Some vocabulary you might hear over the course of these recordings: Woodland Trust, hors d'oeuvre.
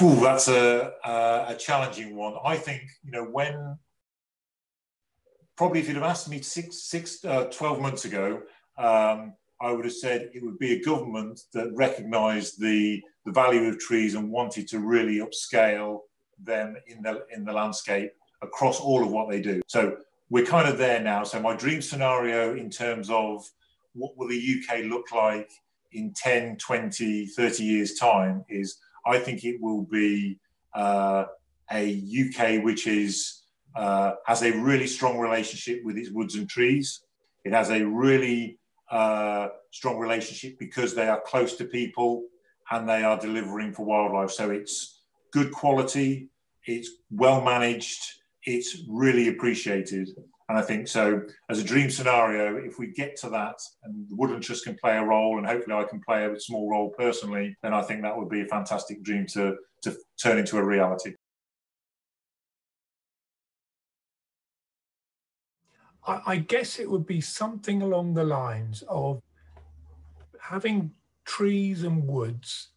Ooh, that's a challenging one. I think, you know, when probably if you'd have asked me 12 months ago, I would have said it would be a government that recognised the value of trees and wanted to really upscale them in the landscape across all of what they do. So we're kind of there now. So my dream scenario in terms of what will the UK look like in 10, 20, 30 years' time is, I think it will be a UK which is has a really strong relationship with its woods and trees. It has a really strong relationship because they are close to people and they are delivering for wildlife. So it's good quality, it's well managed, it's really appreciated. And I think so, as a dream scenario, if we get to that and the Woodland Trust can play a role, and hopefully I can play a small role personally, then I think that would be a fantastic dream to turn into a reality. I guess it would be something along the lines of having trees and woods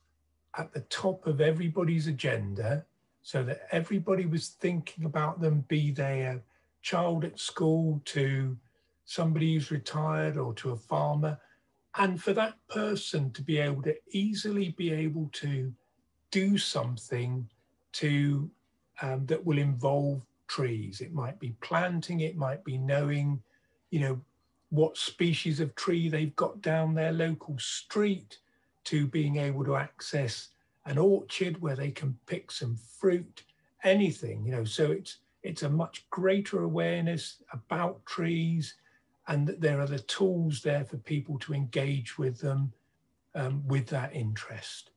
at the top of everybody's agenda so that everybody was thinking about them, be they a child at school to somebody who's retired or to a farmer, and for that person to be able to easily be able to do something to that will involve trees. It might be planting, it might be knowing, you know, what species of tree they've got down their local street, to being able to access an orchard where they can pick some fruit, anything, you know. So it's a much greater awareness about trees, and that there are the tools there for people to engage with them with that interest.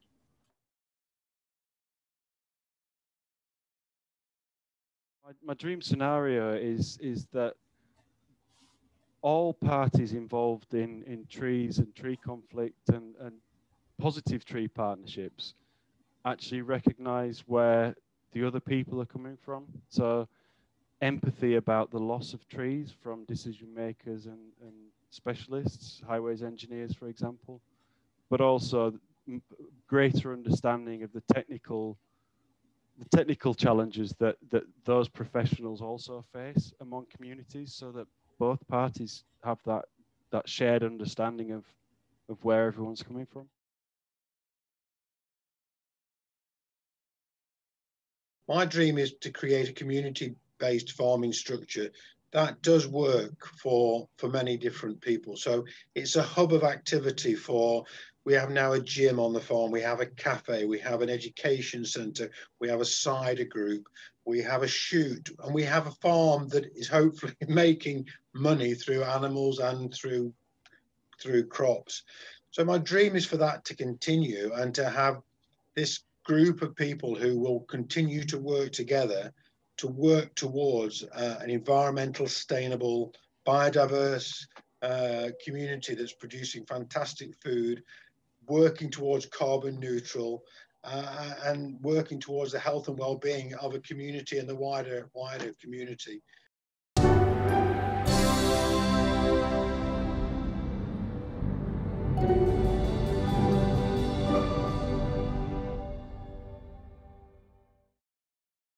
My dream scenario is that all parties involved in trees and tree conflict and positive tree partnerships actually recognise where the other people are coming from. So empathy about the loss of trees from decision makers and specialists, highways engineers, for example, but also greater understanding of the technical challenges that those professionals also face among communities, so that both parties have that shared understanding of where everyone's coming from. My dream is to create a community-based farming structure that does work for many different people. So it's a hub of activity for, we have now a gym on the farm, we have a cafe, we have an education centre, we have a cider group, we have a shoot, and we have a farm that is hopefully making money through animals and through crops. So my dream is for that to continue and to have this group of people who will continue to work together to work towards an environmental, sustainable, biodiverse community that's producing fantastic food, working towards carbon neutral, and working towards the health and well-being of a community and the wider community.